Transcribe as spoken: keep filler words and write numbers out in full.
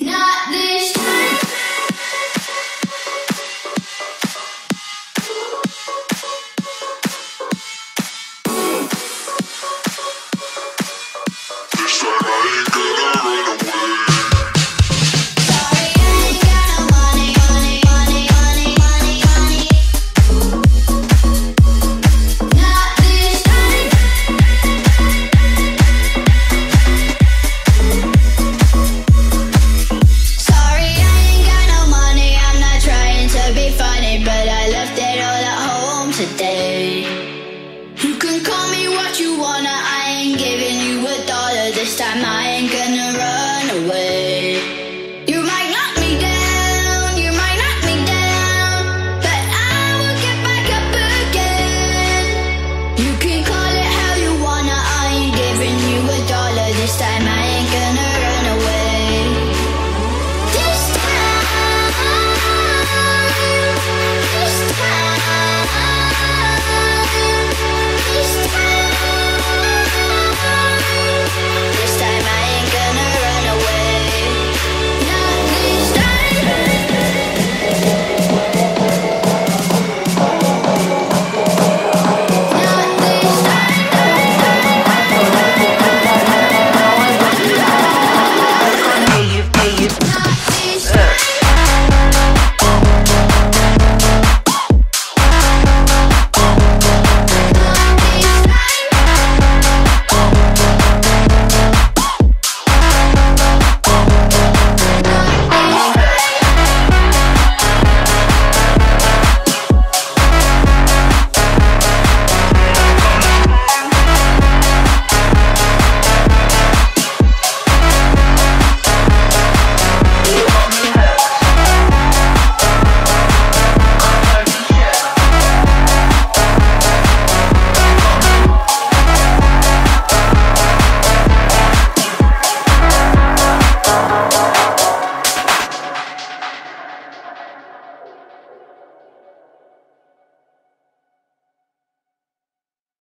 Not this.